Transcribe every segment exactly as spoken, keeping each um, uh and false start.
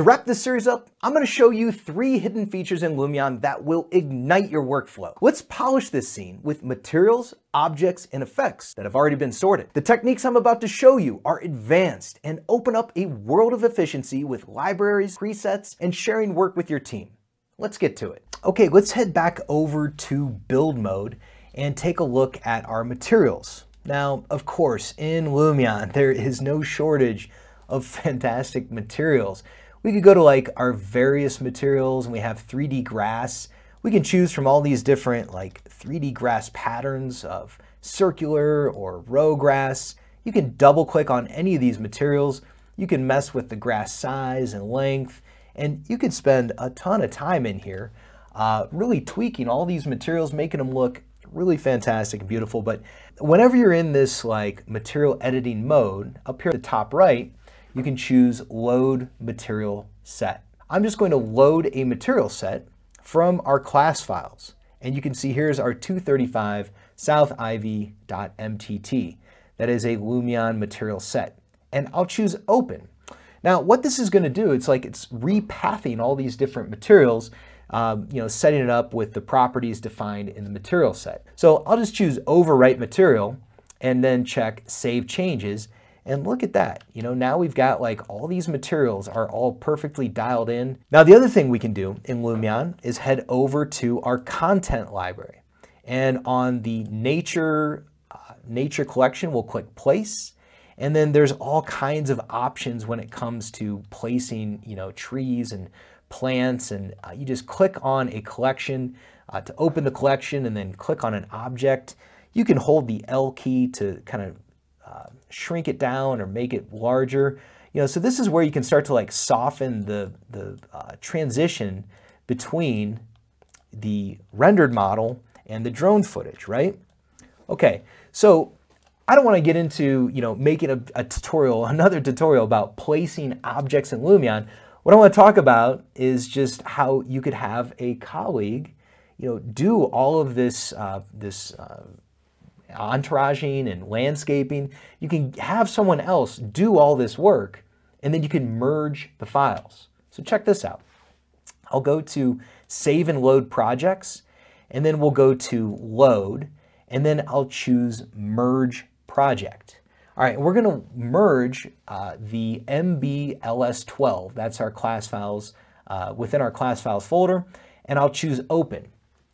To wrap this series up, I'm going to show you three hidden features in Lumion that will ignite your workflow. Let's polish this scene with materials, objects, and effects that have already been sorted. The techniques I'm about to show you are advanced and open up a world of efficiency with libraries, presets, and sharing work with your team. Let's get to it. Okay, let's head back over to build mode and take a look at our materials. Now, of course, in Lumion, there is no shortage of fantastic materials. We could go to like our various materials and we have three D grass. We can choose from all these different like three D grass patterns of circular or row grass. You can double click on any of these materials. You can mess with the grass size and length, and you could spend a ton of time in here uh, really tweaking all these materials, making them look really fantastic and beautiful. But whenever you're in this like material editing mode, up here at the top right, you can choose load material set. I'm just going to load a material set from our class files. And you can see here's our two thirty-five south ivy dot m t t. That is a Lumion material set. And I'll choose open. Now what this is going to do, it's like it's repathing all these different materials, um, you know, setting it up with the properties defined in the material set. So I'll just choose overwrite material and then check save changes. And look at that, you know, now we've got like all these materials are all perfectly dialed in. Now, the other thing we can do in Lumion is head over to our content library. And on the nature, uh, nature collection, we'll click place. And then there's all kinds of options when it comes to placing, you know, trees and plants. And uh, you just click on a collection uh, to open the collection and then click on an object. You can hold the L key to kind of Uh, shrink it down or make it larger, you know, so this is where you can start to like soften the, the uh, transition between the rendered model and the drone footage, right? Okay, so I don't want to get into, you know, making a, a tutorial, another tutorial about placing objects in Lumion. What I want to talk about is just how you could have a colleague, you know, do all of this, uh, this, uh, entouraging and landscaping. You can have someone else do all this work and then you can merge the files. So check this out. I'll go to save and load projects, and then we'll go to load, and then I'll choose merge project. All right, we're going to merge uh, the M B L S twelve, that's our class files, uh, within our class files folder, and I'll choose open.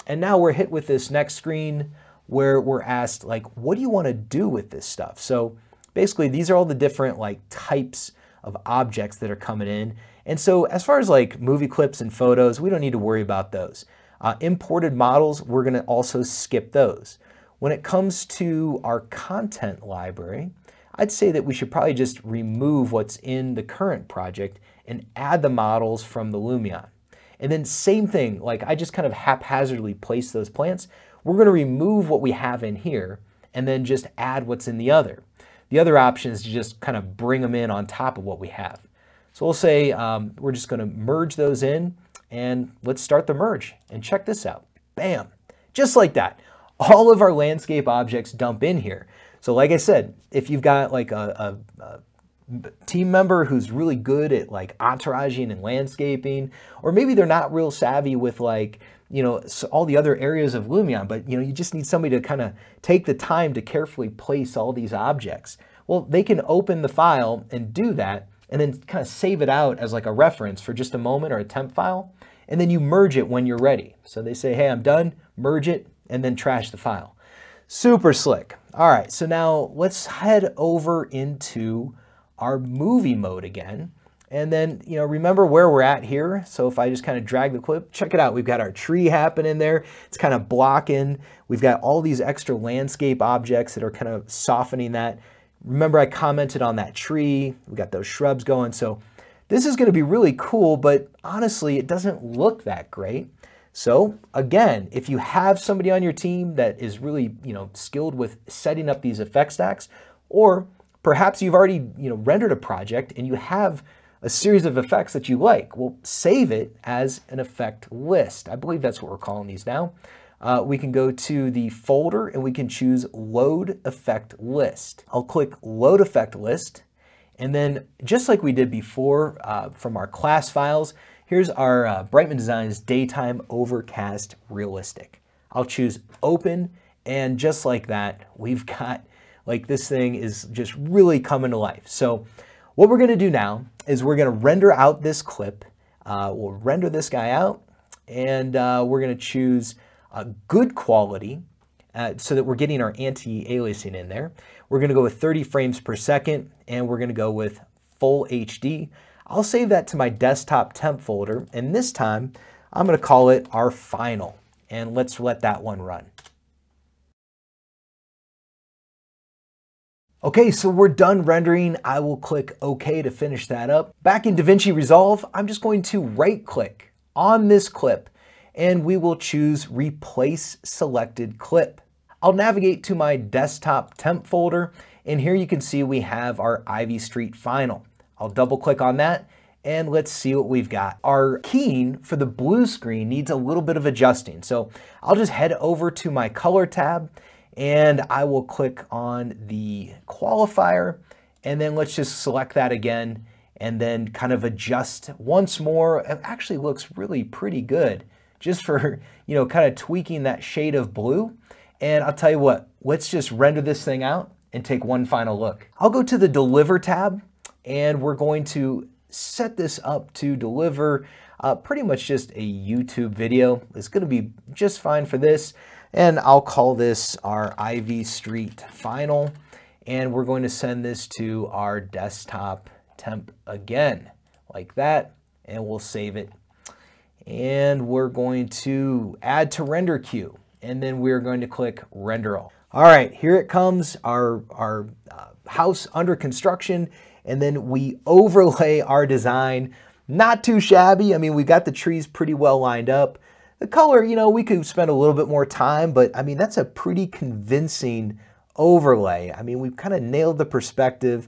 And now we're hit with this next screen where we're asked, like, what do you want to do with this stuff? So basically, these are all the different like types of objects that are coming in. And so as far as like movie clips and photos, we don't need to worry about those. Uh, imported models, we're going to also skip those. When it comes to our content library, I'd say that we should probably just remove what's in the current project and add the models from the Lumion. And then same thing, like I just kind of haphazardly placed those plants. We're going to remove what we have in here and then just add what's in the other. The other option is to just kind of bring them in on top of what we have. So we'll say um, we're just going to merge those in, and let's start the merge and check this out. Bam! Just like that. All of our landscape objects dump in here. So like I said, if you've got like a, a, a team member who's really good at like entouraging and landscaping, or maybe they're not real savvy with like, you know, all the other areas of Lumion, but you know, you just need somebody to kind of take the time to carefully place all these objects. Well, they can open the file and do that, and then kind of save it out as like a reference for just a moment or a temp file, and then you merge it when you're ready. So they say, hey, I'm done, merge it, and then trash the file. Super slick. All right, so now let's head over into our movie mode again. And then, you know, remember where we're at here. So if I just kind of drag the clip, check it out. We've got our tree happening there. It's kind of blocking. We've got all these extra landscape objects that are kind of softening that. Remember I commented on that tree. We got those shrubs going. So this is going to be really cool, but honestly, it doesn't look that great. So again, if you have somebody on your team that is really, you know, skilled with setting up these effect stacks, or perhaps you've already, you know, rendered a project and you have a series of effects that you like, we'll save it as an effect list. I believe that's what we're calling these now. Uh, we can go to the folder and we can choose load effect list. I'll click load effect list, And then just like we did before uh, from our class files, here's our uh, Brightman Designs Daytime Overcast Realistic. I'll choose open, and just like that, we've got, like, this thing is just really coming to life. So what we're gonna do now is we're gonna render out this clip. Uh, we'll render this guy out, and uh, we're gonna choose a good quality uh, so that we're getting our anti-aliasing in there. We're gonna go with thirty frames per second, and we're gonna go with full H D. I'll save that to my desktop temp folder, and this time I'm gonna call it our final, and let's let that one run. Okay, so we're done rendering. I will click OK to finish that up. Back in DaVinci Resolve, I'm just going to right click on this clip, and we will choose Replace Selected Clip. I'll navigate to my desktop temp folder, and here you can see we have our Ivy Street final. I'll double click on that, and let's see what we've got. Our keying for the blue screen needs a little bit of adjusting, so I'll just head over to my color tab, and I will click on the qualifier, and then let's just select that again and then kind of adjust once more. It actually looks really pretty good just for, you know, kind of tweaking that shade of blue. And I'll tell you what, let's just render this thing out and take one final look. I'll go to the deliver tab, and we're going to set this up to deliver uh, pretty much just a YouTube video. It's gonna be just fine for this. And I'll call this our Ivy Street final, and we're going to send this to our desktop temp again, like that, and we'll save it. And we're going to add to render queue, and then we're going to click render all. All right, here it comes, our, our uh, house under construction, and then we overlay our design. Not too shabby. I mean, we got the trees pretty well lined up. The color, you know, we could spend a little bit more time, but I mean, that's a pretty convincing overlay. I mean, we've kind of nailed the perspective.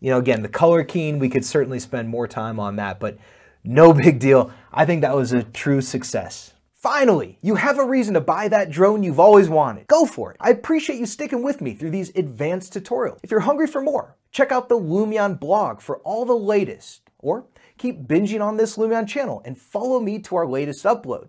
You know, again, the color keying, we could certainly spend more time on that, but no big deal. I think that was a true success. Finally, you have a reason to buy that drone you've always wanted. Go for it. I appreciate you sticking with me through these advanced tutorials. If you're hungry for more, check out the Lumion blog for all the latest, or keep binging on this Lumion channel and follow me to our latest upload.